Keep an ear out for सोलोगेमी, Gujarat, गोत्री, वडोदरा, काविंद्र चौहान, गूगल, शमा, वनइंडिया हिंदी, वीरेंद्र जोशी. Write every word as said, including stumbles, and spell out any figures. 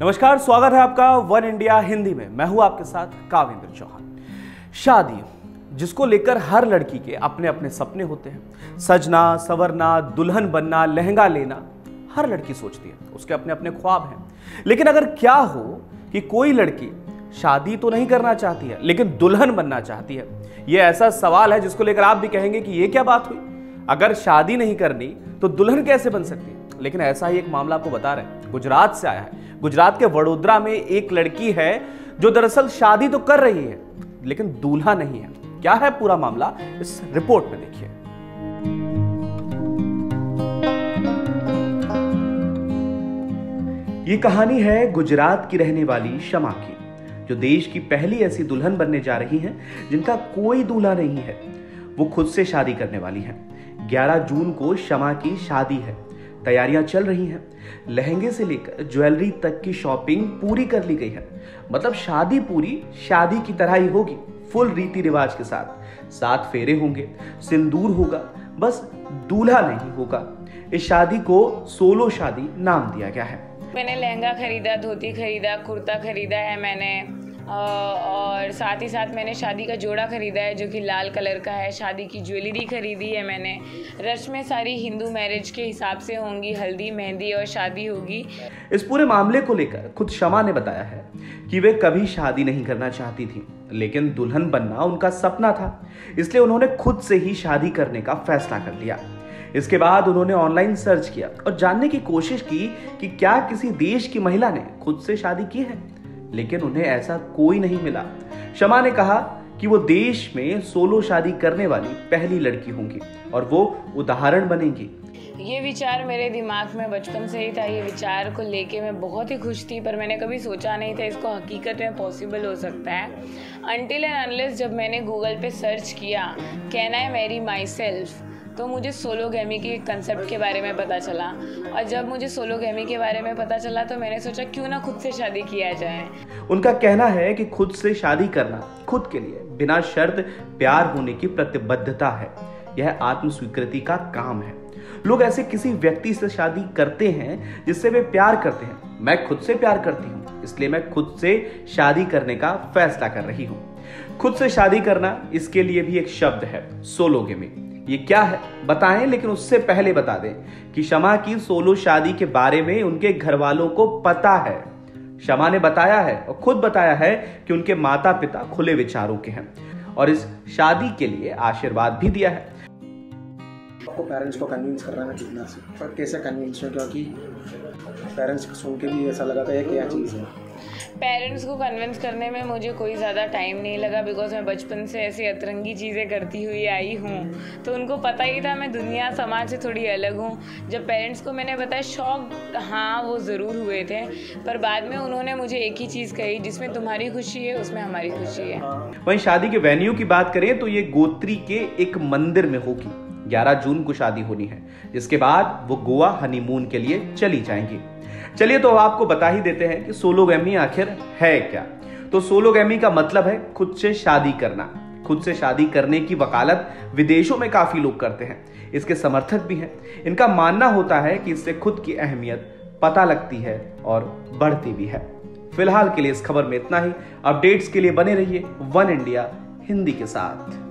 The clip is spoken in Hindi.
नमस्कार, स्वागत है आपका वनइंडिया हिंदी में। मैं हूं आपके साथ काविंद्र चौहान। शादी जिसको लेकर हर लड़की के अपने अपने सपने होते हैं, सजना संवरना, दुल्हन बनना, लहंगा लेना, हर लड़की सोचती है, उसके अपने अपने ख्वाब हैं। लेकिन अगर क्या हो कि कोई लड़की शादी तो नहीं करना चाहती है लेकिन दुल्हन बनना चाहती है, यह ऐसा सवाल है जिसको लेकर आप भी कहेंगे कि यह क्या बात हुई, अगर शादी नहीं करनी तो दुल्हन कैसे बन सकती है। लेकिन ऐसा ही एक मामला आपको बता रहे हैं, गुजरात से आया है। गुजरात के वडोदरा में एक लड़की है जो दरअसल शादी तो कर रही है लेकिन दूल्हा नहीं है। क्या है पूरा मामला, इस रिपोर्ट में देखिए। ये कहानी है गुजरात की रहने वाली शमा की, जो देश की पहली ऐसी दुल्हन बनने जा रही हैं जिनका कोई दूल्हा नहीं है। वो खुद से शादी करने वाली हैं। ग्यारह जून को शमा की शादी है, तैयारियां चल रही हैं। लहंगे से लेकर ज्वेलरी तक की शॉपिंग पूरी कर ली गई है। मतलब शादी पूरी शादी की तरह ही होगी, फुल रीति रिवाज के साथ। सात फेरे होंगे, सिंदूर होगा, बस दूल्हा नहीं होगा। इस शादी को सोलो शादी नाम दिया गया है। मैंने लहंगा खरीदा, धोती खरीदा, कुर्ता खरीदा है मैंने, और साथ ही साथ मैंने शादी का जोड़ा खरीदा है जो कि लाल कलर का है। शादी की ज्वेलरी खरीदी है मैंने। रस्में सारी हिंदू मैरिज के हिसाब से होंगी, हल्दी मेहंदी और शादी होगी। इस पूरे मामले को लेकर खुद शमा ने बताया है कि वे कभी शादी नहीं करना चाहती थी लेकिन दुल्हन बनना उनका सपना था, इसलिए उन्होंने खुद से ही शादी करने का फैसला कर लिया। इसके बाद उन्होंने ऑनलाइन सर्च किया और जानने की कोशिश की कि क्या किसी देश की महिला ने खुद से शादी की है, लेकिन उन्हें ऐसा कोई नहीं मिला। शमा ने कहा कि वो देश में सोलो शादी करने वाली पहली लड़की होंगी और वो उदाहरण बनेंगी। ये विचार मेरे दिमाग में बचपन से ही था। ये विचार को लेके मैं बहुत ही खुश थी, पर मैंने कभी सोचा नहीं था इसको हकीकत में पॉसिबल हो सकता है। अनटिल एंड अनलेस जब मैंने गूगल पे सर्च किया can I marry myself, तो मुझे सोलोगेमी के कंसेप्ट के बारे में पता चला। और जब मुझे सोलोगेमी के बारे में पता चला तो मैंने सोचा क्यों ना खुद से शादी किया जाए। उनका कहना है कि खुद से शादी करना खुद के लिए बिना शर्त प्यार होने की प्रतिबद्धता है। यह आत्मस्वीकृति का काम है। लोग ऐसे किसी व्यक्ति से शादी करते हैं जिससे वे प्यार करते हैं। मैं खुद से प्यार करती हूँ, इसलिए मैं खुद से शादी करने का फैसला कर रही हूँ। खुद से शादी करना, इसके लिए भी एक शब्द है, सोलोगेमी। ये क्या है बताएं, लेकिन उससे पहले बता दें कि शमा की सोलो शादी के बारे में उनके घर वालों को पता है। शमा ने बताया है और खुद बताया है कि उनके माता पिता खुले विचारों के हैं और इस शादी के लिए आशीर्वाद भी दिया है। आपको पेरेंट्स को कन्विंस करना है कितना से, पर कैसे कन्विंस हो, क्योंकि पेरेंट्स को सुन के भी ऐसा लगा था ये क्या चीज़ है। पेरेंट्स को कन्विंस करने में मुझे कोई ज़्यादा टाइम नहीं लगा, बिकॉज मैं बचपन से ऐसी अतरंगी चीज़ें करती हुई आई हूँ, तो उनको पता ही था मैं दुनिया समाज से थोड़ी अलग हूँ। जब पेरेंट्स को मैंने बताया, शॉक हाँ वो ज़रूर हुए थे, पर बाद में उन्होंने मुझे एक ही चीज़ कही, जिसमें तुम्हारी खुशी है उसमें हमारी खुशी है। वहीं शादी के वेन्यू की बात करें तो ये गोत्री के एक मंदिर में होगी। ग्यारह जून को शादी होनी है, जिसके बाद वो गोवा हनीमून के लिए चली जाएंगी। चलिए तो आपको बता ही देते हैं कि सोलोगेमी आखिर है क्या। तो सोलोगेमी का मतलब है खुद से शादी करना। खुद से शादी करने की वकालत विदेशों में काफी लोग करते हैं, इसके समर्थक भी हैं। इनका मानना होता है कि इससे खुद की अहमियत पता लगती है और बढ़ती भी है। फिलहाल के लिए इस खबर में इतना ही। अपडेट्स के लिए बने रहिए वन इंडिया हिंदी के साथ।